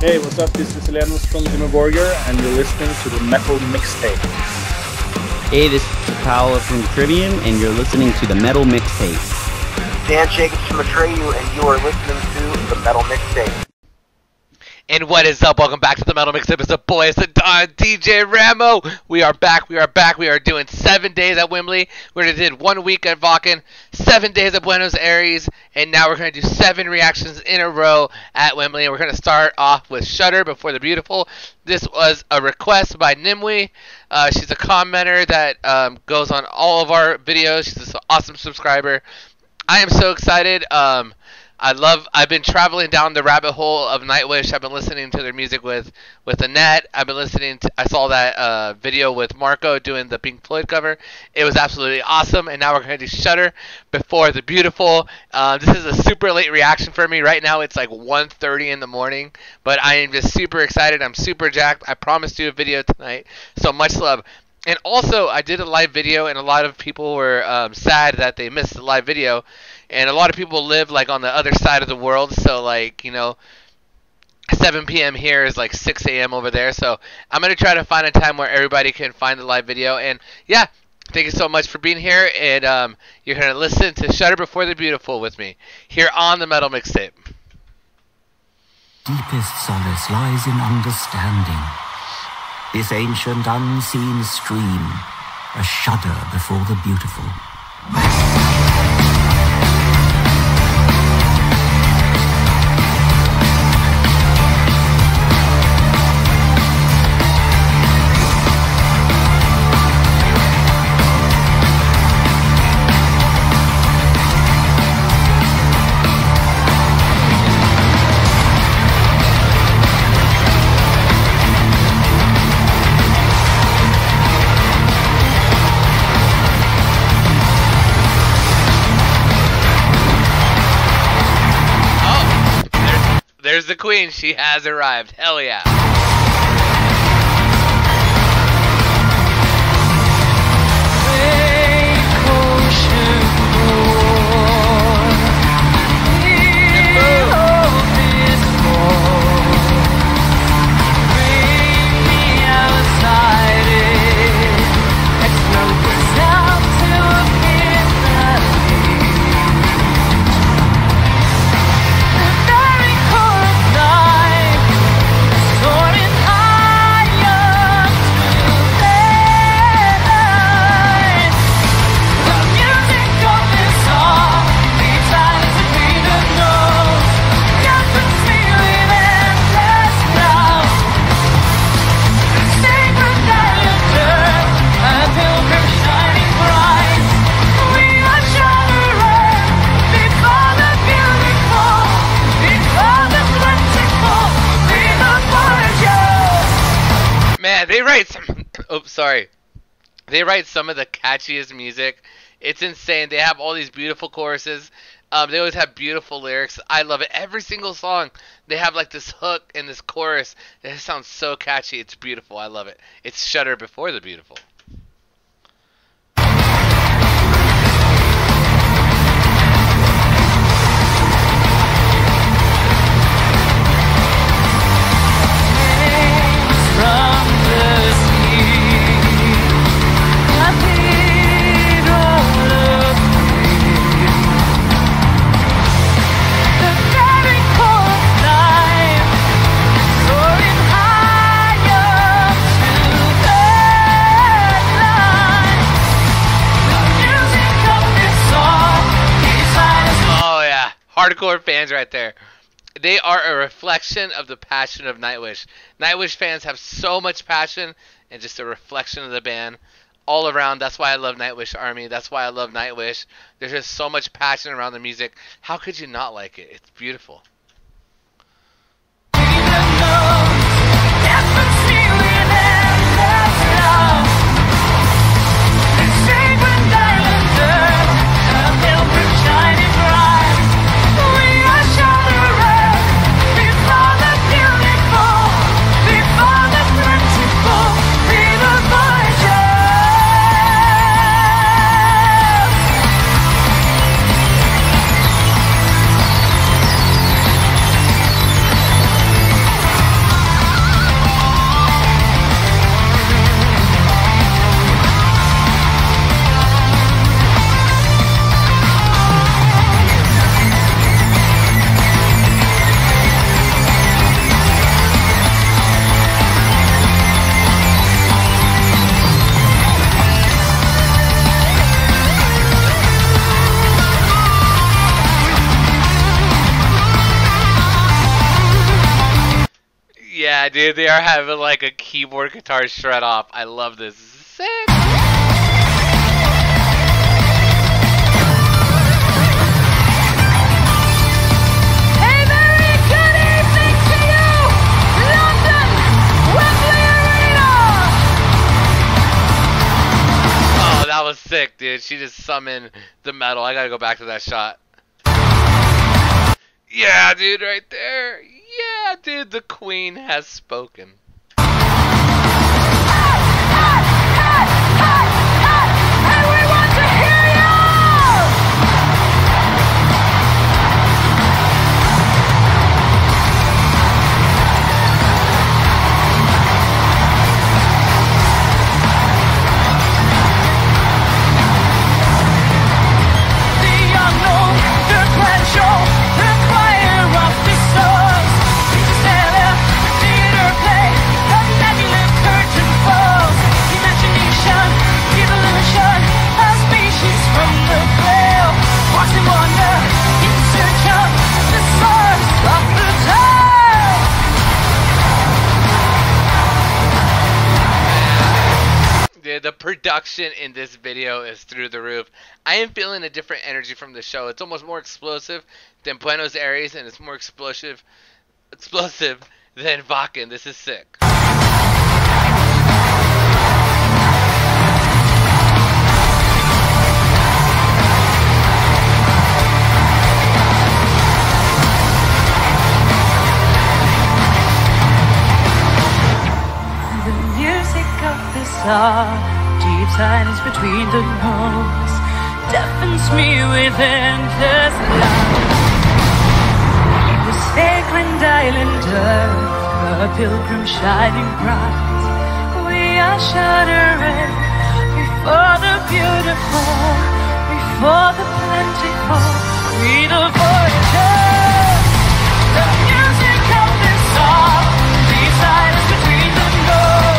Hey, what's up? This is Elianus from Geno Warrior, and you're listening to The Metal Mixtape. Hey, this is Paola from Caribbean, and you're listening to The Metal Mixtape. Dan Jacobs from Atreyu, and you are listening to The Metal Mixtape. And what is up? Welcome back to The Metal Mixtape. It's the boys, the Don, DJ Ramo. We are back. We are back. We are doing 7 days at Wembley. We already did 1 week at valken, 7 days at Buenos Aires, and now we're going to do 7 reactions in a row at Wembley. And we're going to start off with Shudder Before the Beautiful. This was a request by Nimwi. She's a commenter that goes on all of our videos. She's an awesome subscriber. I am so excited. I've been traveling down the rabbit hole of Nightwish. I've been listening to their music with Annette. I've been listening to, I saw that video with Marco doing the Pink Floyd cover. It was absolutely awesome. And now we're going to do Shudder Before the Beautiful. This is a super late reaction for me. Right now it's like 1:30 in the morning. But I am just super excited. I'm super jacked. I promised you a video tonight. So much love. And also, I did a live video, and a lot of people were sad that they missed the live video. And a lot of people live, like, on the other side of the world. So, like, you know, 7 p.m. here is, like, 6 a.m. over there. So, I'm going to try to find a time where everybody can find the live video. And, yeah, thank you so much for being here. And you're going to listen to Shudder Before the Beautiful with me here on The Metal Mixtape. Deepest solace lies in understanding. This ancient unseen stream, a shudder before the beautiful. There's the queen. She has arrived. Hell yeah. They write some of the catchiest music. It's insane. They have all these beautiful choruses. They always have beautiful lyrics. I love it. Every single song, they have like this hook and this chorus that sounds so catchy. It's beautiful. I love it. It's Shudder Before the Beautiful. Hardcore fans right there. They are a reflection of the passion of Nightwish. Nightwish fans have so much passion and just a reflection of the band all around. That's why I love Nightwish Army. That's why I love Nightwish. There's just so much passion around the music. How could you not like it? It's beautiful. Yeah, dude, they are having like a keyboard guitar shred off. I love this. Sick. That was sick, dude. She just summoned the metal. I gotta go back to that shot. Yeah, dude, right there. Yeah, dude, the queen has spoken. The production in this video is through the roof. I am feeling a different energy from the show. It's almost more explosive than Buenos Aires, and it's more explosive than valken. This is sick. Deep silence between the notes deafens me with endless love. The sacred island earth, a pilgrim shining bright, we are shuddering before the beautiful, before the plentiful, we the voyagers. The music of this song, deep silence between the notes.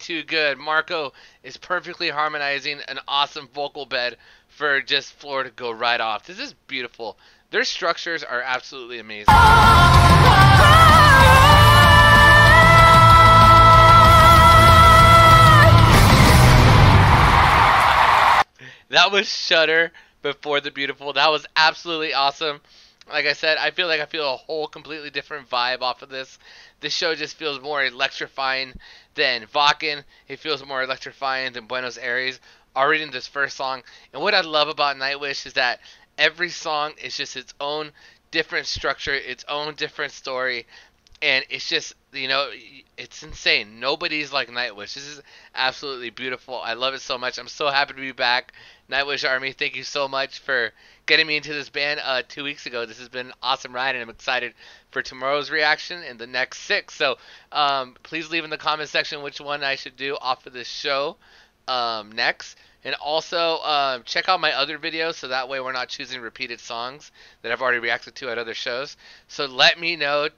Too good. Marco is perfectly harmonizing an awesome vocal bed for just floor to go right off. This is beautiful. Their structures are absolutely amazing. That was Shudder Before the Beautiful. That was absolutely awesome. Like I said, I feel like I feel a whole completely different vibe off of this. This show just feels more electrifying than valken. It feels more electrifying than Buenos Aires already in this first song. And what I love about Nightwish is that every song is just its own different structure, its own different story. And it's just, you know, it's insane. Nobody's like Nightwish. This is absolutely beautiful. I love it so much. I'm so happy to be back. Nightwish Army, thank you so much for getting me into this band 2 weeks ago. This has been an awesome ride, and I'm excited for tomorrow's reaction and the next 6. So please leave in the comment section which one I should do off of this show next. And also, check out my other videos, so that way we're not choosing repeated songs that I've already reacted to at other shows. So let me know,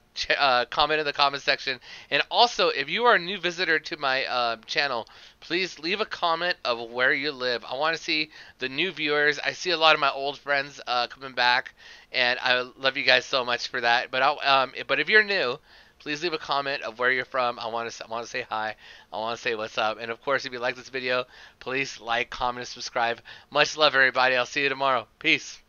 comment in the comment section. And also, if you are a new visitor to my channel, please leave a comment of where you live. I want to see the new viewers. I see a lot of my old friends coming back, and I love you guys so much for that. But if you're new, please leave a comment of where you're from. I want to say hi. I want to say what's up. And of course, if you like this video, please like, comment, and subscribe. Much love, everybody. I'll see you tomorrow. Peace.